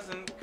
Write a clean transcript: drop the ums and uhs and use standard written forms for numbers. present.